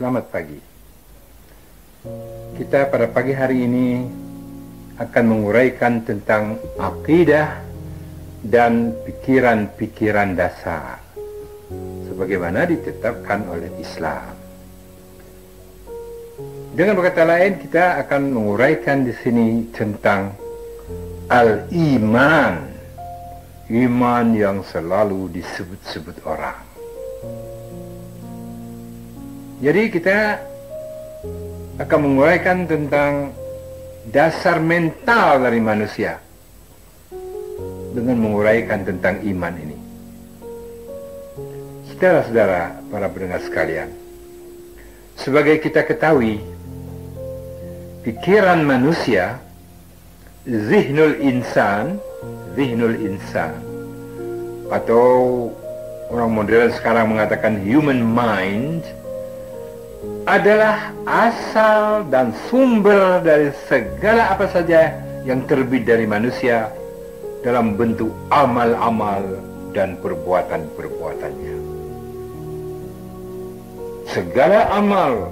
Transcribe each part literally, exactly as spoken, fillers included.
Selamat pagi. Kita pada pagi hari ini akan menguraikan tentang akidah dan pikiran-pikiran dasar sebagaimana ditetapkan oleh Islam. Dengan berkata lain, kita akan menguraikan di sini tentang al-iman, iman yang selalu disebut-sebut orang. Jadi kita akan menguraikan tentang dasar mental dari manusia dengan menguraikan tentang iman ini. Saudara-saudara para pendengar sekalian, sebagai kita ketahui, pikiran manusia, zihnul insan, zihnul insan, atau orang modern sekarang mengatakan human mind, adalah asal dan sumber dari segala apa saja yang terbit dari manusia dalam bentuk amal-amal dan perbuatan-perbuatannya. Segala amal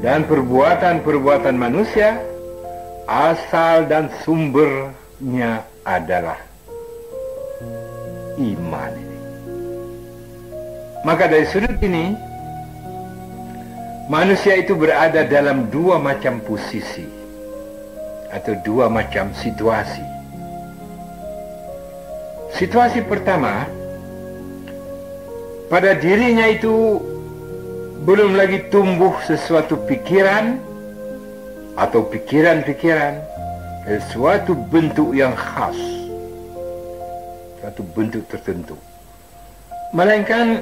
dan perbuatan-perbuatan manusia, asal dan sumbernya adalah iman ini. Maka dari sudut ini, manusia itu berada dalam dua macam posisi atau dua macam situasi. Situasi pertama, pada dirinya itu belum lagi tumbuh sesuatu pikiran atau pikiran-pikiran, sesuatu bentuk yang khas, suatu bentuk tertentu, melainkan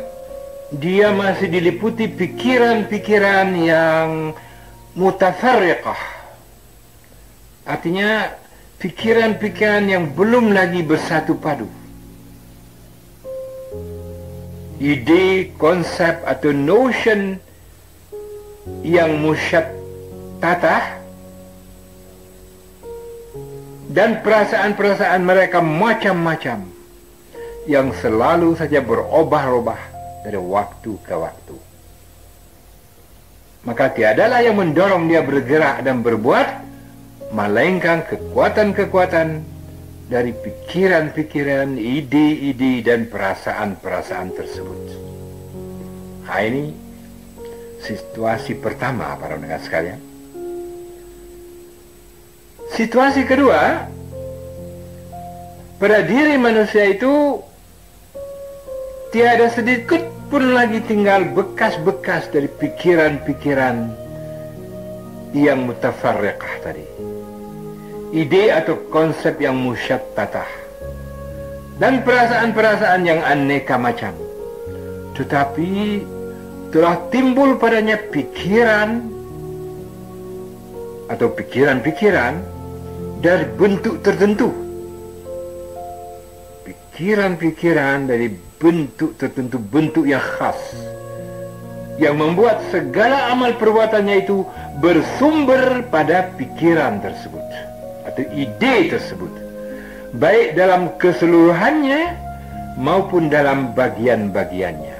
dia masih diliputi pikiran-pikiran yang mutafarriqah. Artinya pikiran-pikiran yang belum lagi bersatu padu. Ide, konsep atau notion yang musyatatah dan perasaan-perasaan mereka macam-macam yang selalu saja berubah-ubah dari waktu ke waktu. Maka tiadalah yang mendorong dia bergerak dan berbuat, melainkan kekuatan-kekuatan dari pikiran-pikiran, ide-ide, dan perasaan-perasaan tersebut. Nah, ini situasi pertama para pendengar sekalian. Situasi kedua, pada diri manusia itu tiada sedikit pun lagi tinggal bekas-bekas dari pikiran-pikiran yang mutafarriqah tadi, ide atau konsep yang musyatatah, dan perasaan-perasaan yang aneka macam. Tetapi telah timbul padanya pikiran atau pikiran-pikiran dari bentuk tertentu, pikiran-pikiran dari bentuk tertentu, bentuk yang khas, yang membuat segala amal perbuatannya itu bersumber pada pikiran tersebut atau ide tersebut, baik dalam keseluruhannya maupun dalam bagian-bagiannya.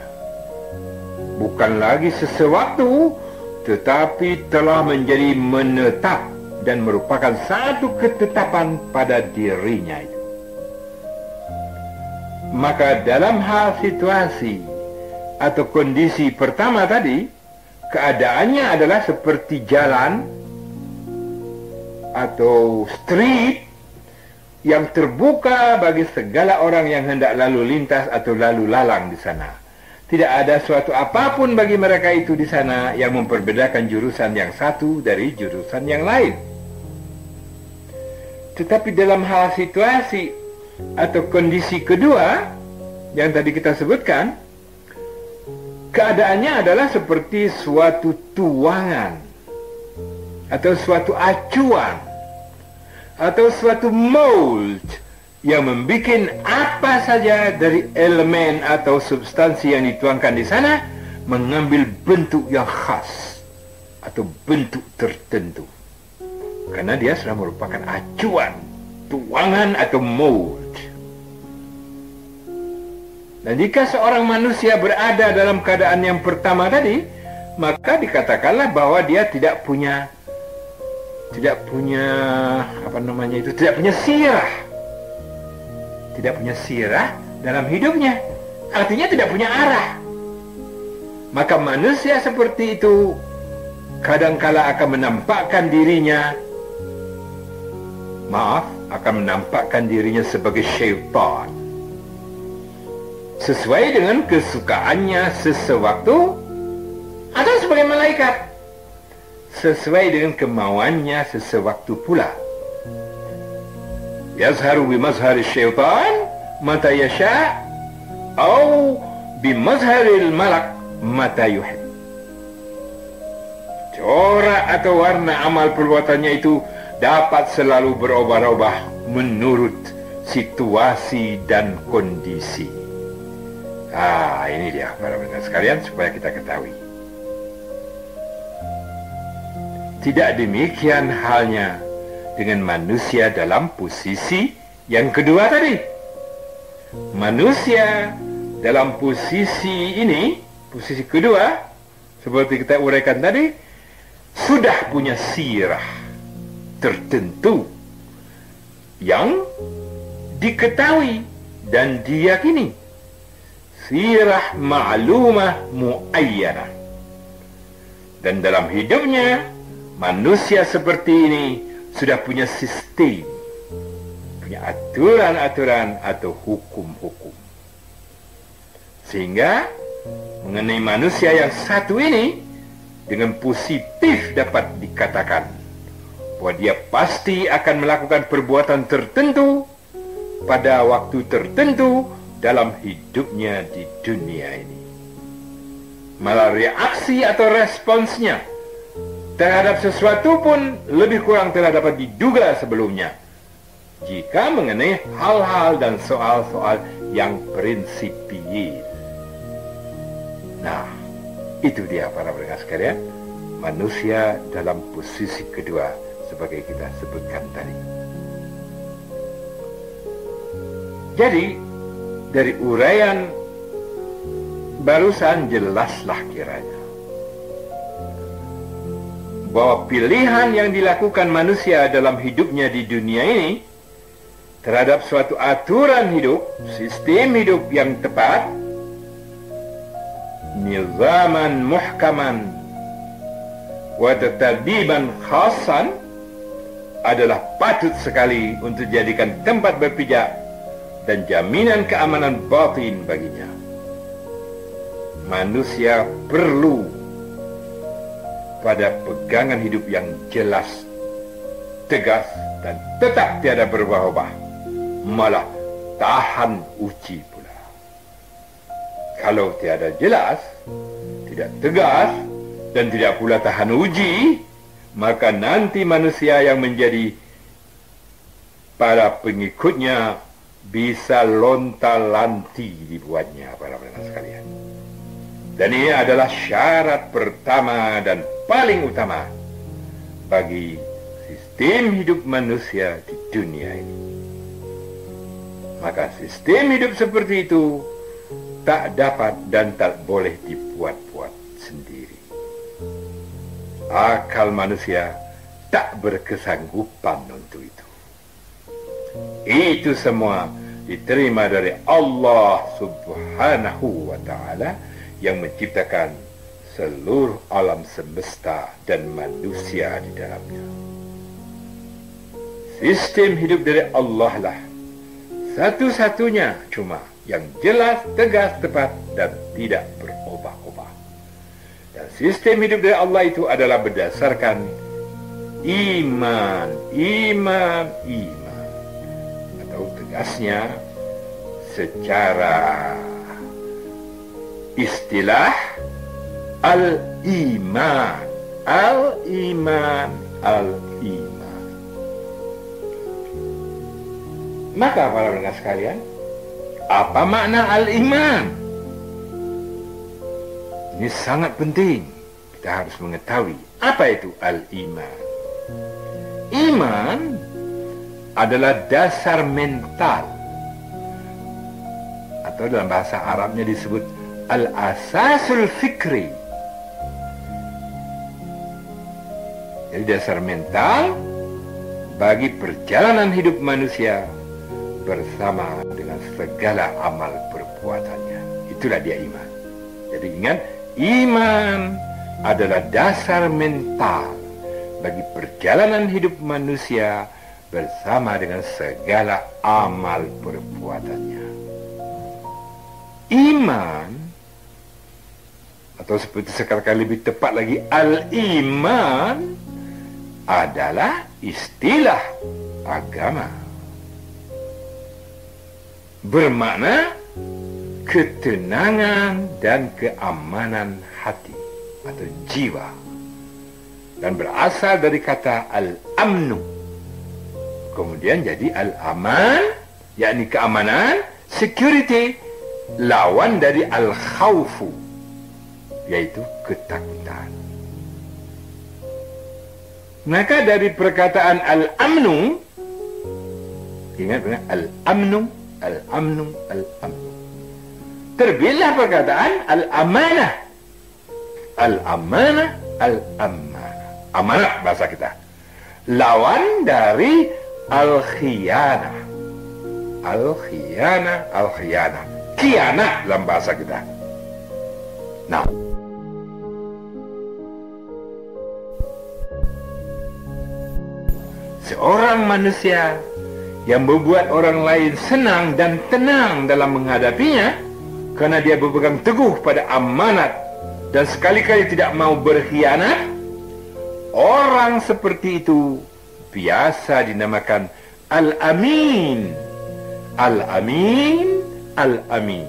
Bukan lagi sesuatu, tetapi telah menjadi menetap dan merupakan satu ketetapan pada dirinya itu. Maka dalam hal situasi atau kondisi pertama tadi, keadaannya adalah seperti jalan atau street yang terbuka bagi segala orang yang hendak lalu lintas atau lalu lalang di sana. Tidak ada suatu apapun bagi mereka itu di sana yang memperbedakan jurusan yang satu dari jurusan yang lain. Tetapi dalam hal situasi atau kondisi kedua yang tadi kita sebutkan, keadaannya adalah seperti suatu tuangan atau suatu acuan atau suatu mold yang membuat apa saja dari elemen atau substansi yang dituangkan di sana mengambil bentuk yang khas atau bentuk tertentu, karena dia sudah merupakan acuan, tuangan atau mold. Dan jika seorang manusia berada dalam keadaan yang pertama tadi, maka dikatakanlah bahwa dia tidak punya tidak punya apa namanya itu tidak punya sirah tidak punya sirah dalam hidupnya, artinya tidak punya arah. Maka manusia seperti itu kadangkala akan menampakkan dirinya maaf akan menampakkan dirinya sebagai syaitan sesuai dengan kesukaannya sesewaktu, atau sebagai malaikat sesuai dengan kemauannya sesewaktu pula. Yazharu bimazhari syaitan mata yasha au bimazharil malak mata yuhib. Corak atau warna amal perbuatannya itu dapat selalu berubah-ubah menurut situasi dan kondisi. Ah, ini dia para pendengar sekalian, supaya kita ketahui. Tidak demikian halnya dengan manusia dalam posisi yang kedua tadi. Manusia dalam posisi ini, posisi kedua, seperti kita uraikan tadi, sudah punya sirah tertentu yang diketahui dan diyakini, sirah ma'lumah mu'ayyanah. Dan dalam hidupnya manusia seperti ini sudah punya sistem, punya aturan-aturan atau hukum-hukum. Sehingga mengenai manusia yang satu ini dengan positif dapat dikatakan bahwa dia pasti akan melakukan perbuatan tertentu pada waktu tertentu dalam hidupnya di dunia ini. Malah reaksi atau responsnya terhadap sesuatu pun lebih kurang telah dapat diduga sebelumnya, jika mengenai hal-hal dan soal-soal yang prinsipil. Nah, itu dia para pendengar sekalian, manusia dalam posisi kedua sebagai kita sebutkan tadi. Jadi dari uraian barusan jelaslah kiranya bahwa pilihan yang dilakukan manusia dalam hidupnya di dunia ini terhadap suatu aturan hidup, sistem hidup yang tepat, nizaman muhkaman wa tatbiban khasan, adalah patut sekali untuk dijadikan tempat berpijak dan jaminan keamanan batin baginya. Manusia perlu pada pegangan hidup yang jelas, tegas, dan tetap tiada berubah-ubah, malah tahan uji pula. Kalau tiada jelas, tidak tegas, dan tidak pula tahan uji, maka nanti manusia yang menjadi para pengikutnya bisa lonta-lanti dibuatnya para pendengar sekalian. Dan ini adalah syarat pertama dan paling utama bagi sistem hidup manusia di dunia ini. Maka sistem hidup seperti itu tak dapat dan tak boleh dibuat-buat sendiri. Akal manusia tak berkesanggupan untuk itu. Itu semua diterima dari Allah subhanahu wa ta'ala yang menciptakan seluruh alam semesta dan manusia di dalamnya. Sistem hidup dari Allah lah satu-satunya cuma yang jelas, tegas, tepat, dan tidak berubah-ubah. Dan sistem hidup dari Allah itu adalah berdasarkan iman, iman, iman. Atau tegasnya, secara istilah, al-iman, al-iman, al-iman. Maka para pendengar sekalian, apa makna al-iman? Ini sangat penting. Kita harus mengetahui apa itu al-iman. Iman adalah dasar mental, atau dalam bahasa Arabnya disebut al-asasul fikri. Jadi dasar mental bagi perjalanan hidup manusia bersama dengan segala amal perbuatannya. Itulah dia iman. Jadi ingat, iman adalah dasar mental bagi perjalanan hidup manusia bersama dengan segala amal perbuatannya. Iman, atau seperti sekali-kali lebih tepat lagi, al-iman adalah istilah agama, bermakna ketenangan dan keamanan hati atau jiwa, dan berasal dari kata al-amnu, kemudian jadi al-aman, yakni keamanan, security, lawan dari al-khawfu, yaitu ketakutan. Maka dari perkataan al-amnu, ingat benar, al-amnu, al-amnu, al-amnu, terbilah perkataan al-amanah, al-amanah, al-amanah, amanah bahasa kita, lawan dari al-khiyanah, al-khiyanah, al-khiyanah, khiyanah dalam bahasa kita. Nah, seorang manusia yang membuat orang lain senang dan tenang dalam menghadapinya karena dia berpegang teguh pada amanat dan sekali-kali tidak mau berkhianat, orang seperti itu biasa dinamakan al-amin, al-amin, al-amin.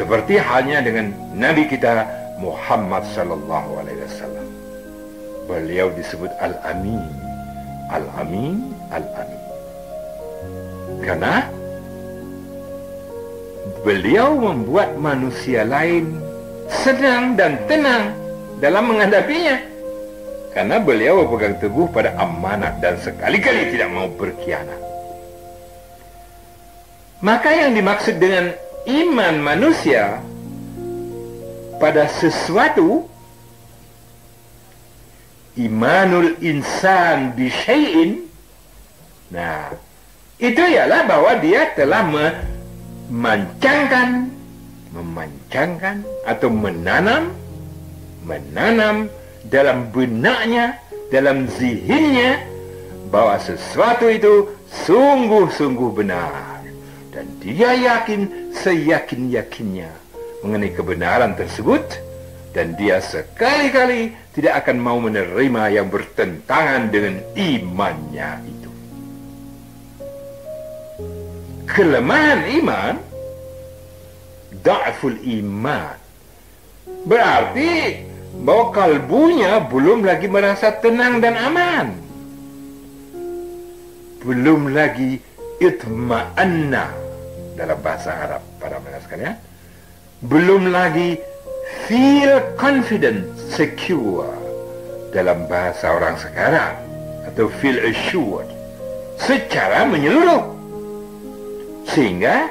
Seperti halnya dengan Nabi kita Muhammad sallallahu alaihi wasallam. Beliau disebut al-amin, al-amin, al-amin. Karena beliau membuat manusia lain senang dan tenang dalam menghadapinya, karena beliau berpegang teguh pada amanat dan sekali-kali tidak mau berkhianat. Maka yang dimaksud dengan iman manusia pada sesuatu, imanul insan bi syai'in, nah itu ialah bahwa dia telah memancangkan memancangkan atau menanam menanam dalam benaknya, dalam zihinnya, bahwa sesuatu itu sungguh-sungguh benar, dan dia yakin seyakin-yakinnya mengenai kebenaran tersebut, dan dia sekali-kali tidak akan mau menerima yang bertentangan dengan imannya itu. Kelemahan iman, da'ful iman, berarti bahwa kalbunya belum lagi merasa tenang dan aman, belum lagi itma'anna dalam bahasa Arab para menjelaskan, ya, belum lagi feel confident, secure dalam bahasa orang sekarang, atau feel assured secara menyeluruh, sehingga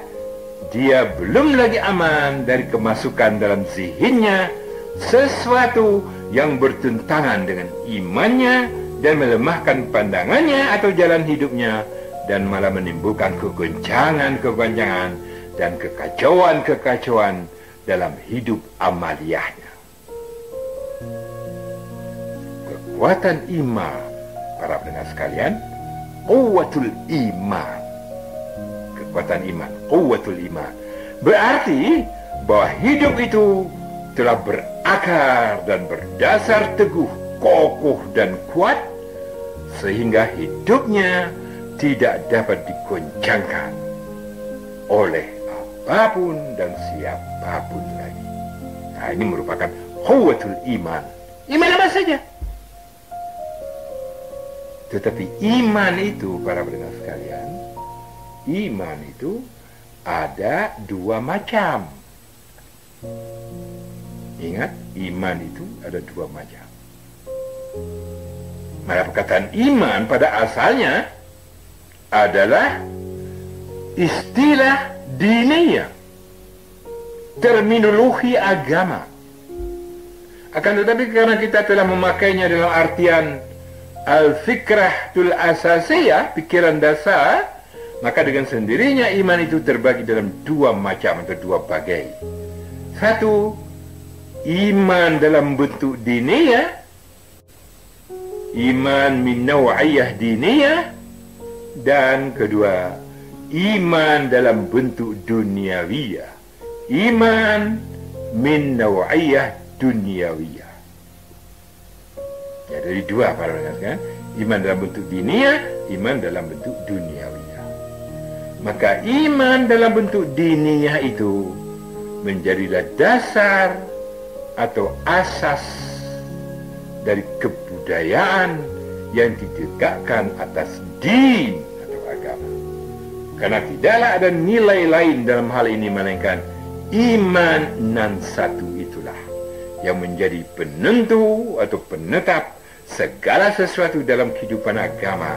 dia belum lagi aman dari kemasukan dalam zihinnya sesuatu yang bertentangan dengan imannya dan melemahkan pandangannya atau jalan hidupnya, dan malah menimbulkan kegoncangan-kegoncangan dan kekacauan-kekacauan dalam hidup amaliyahnya. Kekuatan iman, para pendengar sekalian, quwwatul iman, kekuatan iman, quwwatul iman, berarti bahwa hidup itu telah berakar dan berdasar teguh, kokoh dan kuat, sehingga hidupnya tidak dapat dikoncangkan oleh apapun dan siapapun lagi. Nah, ini merupakan quwwatul iman. Iman apa saja. Tetapi iman itu, para pendengar sekalian, iman itu ada dua macam. Ingat, iman itu ada dua macam. Maka perkataan iman pada asalnya adalah istilah diniyah, terminologi agama, Akan tetapi karena kita telah memakainya dalam artian al-fikrahtul asasiyah, pikiran dasar, maka dengan sendirinya iman itu terbagi dalam dua macam atau dua bagai. Satu, iman dalam bentuk diniyah, iman min naw'iyah diniyah. Dan kedua, iman dalam bentuk duniawiyah, iman min naw'iyah duniawiyah. Ya, dari dua para ulama kan, iman dalam bentuk diniyah, iman dalam bentuk duniawiyah. Maka iman dalam bentuk diniyah itu menjadilah dasar atau asas dari kebudayaan yang ditegakkan atas din atau agama. Karena tidaklah ada nilai lain dalam hal ini melainkan iman nan satu itulah yang menjadi penentu atau penetap segala sesuatu dalam kehidupan agama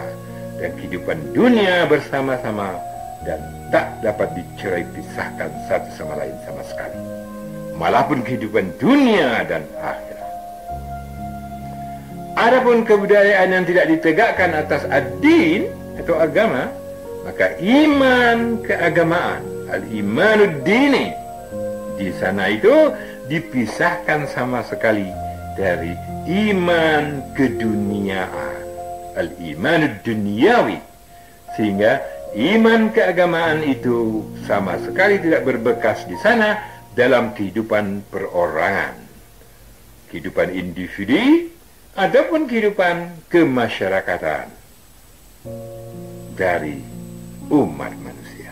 dan kehidupan dunia bersama-sama, dan tak dapat dicerai pisahkan satu sama lain sama sekali, malah pun kehidupan dunia dan akhirat. Adapun kebudayaan yang tidak ditegakkan atas ad-din atau agama, maka iman keagamaan, al-imanud dini, di sana itu dipisahkan sama sekali dari iman keduniaan, al-imanud duniawi, sehingga iman keagamaan itu sama sekali tidak berbekas di sana dalam kehidupan perorangan, kehidupan individu adapun kehidupan kemasyarakatan dari umat manusia.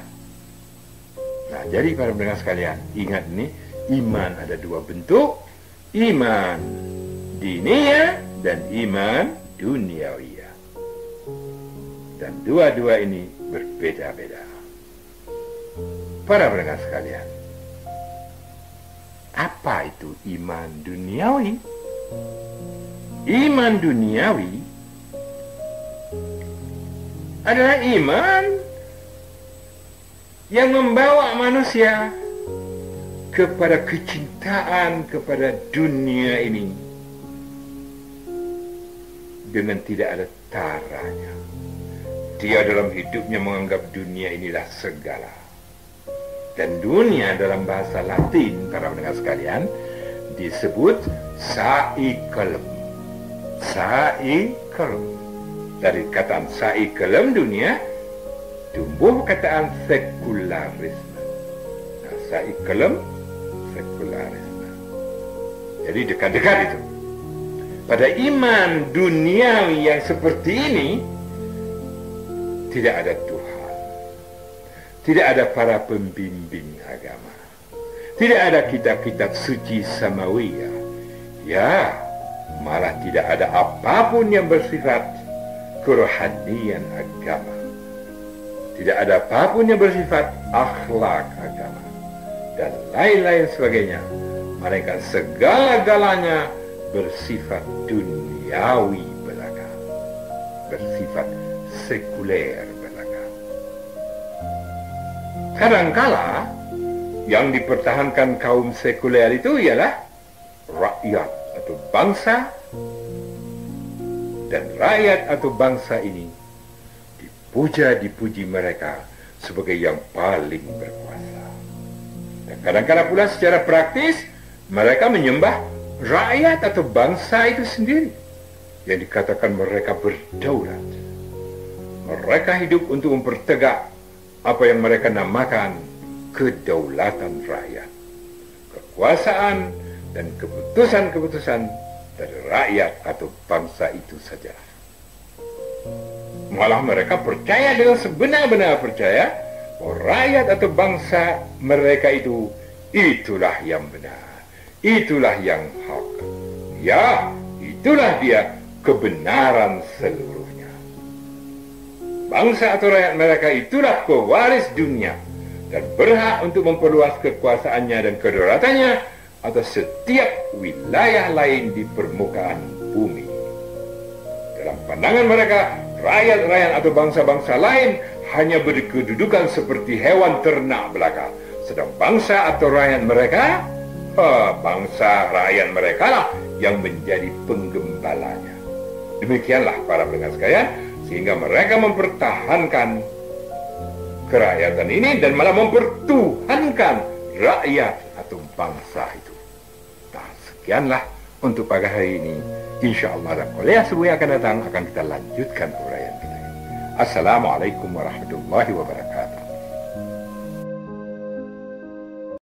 Nah, jadi para pendengar sekalian, ingat ini, iman ada dua bentuk, iman diniyah dan iman duniawiyah. Dan dua-dua ini berbeda-beda. Para pendengar sekalian, apa itu iman duniawi? Iman duniawi adalah iman yang membawa manusia kepada kecintaan kepada dunia ini dengan tidak ada taranya. Dia dalam hidupnya menganggap dunia inilah segala. Dan dunia dalam bahasa Latin, para pendengar sekalian, disebut sa'ikalum. Sa'ikalum, dari kataan sa'ikalum dunia tumbuh kataan sekularisme. Nah, sa'ikalum sekularisme, jadi dekat-dekat itu. Pada iman duniawi yang seperti ini tidak ada Tuhan, tidak ada para pembimbing agama, tidak ada kitab-kitab suci samawiyah. Ya, malah tidak ada apapun yang bersifat kerohanian agama. Tidak ada apapun yang bersifat akhlak agama dan lain-lain sebagainya. Mereka segala-galanya bersifat duniawi belaka, bersifat sekuler belaka. Kadangkala yang dipertahankan kaum sekuler itu ialah rakyat atau bangsa, dan rakyat atau bangsa ini dipuja-dipuji mereka sebagai yang paling berkuasa. Dan kadang-kadang pula secara praktis mereka menyembah rakyat atau bangsa itu sendiri, yang dikatakan mereka berdaulat. Mereka hidup untuk mempertegak apa yang mereka namakan kedaulatan rakyat, kekuasaan dan keputusan-keputusan dari rakyat atau bangsa itu saja. Malah mereka percaya dengan sebenar-benar percaya bahwa rakyat atau bangsa mereka itu, itulah yang benar, itulah yang hak. Ya, itulah dia kebenaran seluruhnya. Bangsa atau rakyat mereka itulah pewaris dunia dan berhak untuk memperluas kekuasaannya dan kedaulatannya atau setiap wilayah lain di permukaan bumi. Dalam pandangan mereka, rakyat-rakyat atau bangsa-bangsa lain hanya berkedudukan seperti hewan ternak belaka, sedang bangsa atau rakyat mereka, oh, bangsa rakyat mereka lah yang menjadi penggembalanya. Demikianlah para pendengar sekalian, sehingga mereka mempertahankan kerakyatan ini dan malah mempertuhankan rakyat atau bangsa itu. Nah, sekianlah untuk pagi hari ini. Insya Allah dalam kuliah sebelumnya akan datang akan kita lanjutkan uraian kita. Assalamualaikum warahmatullahi wabarakatuh.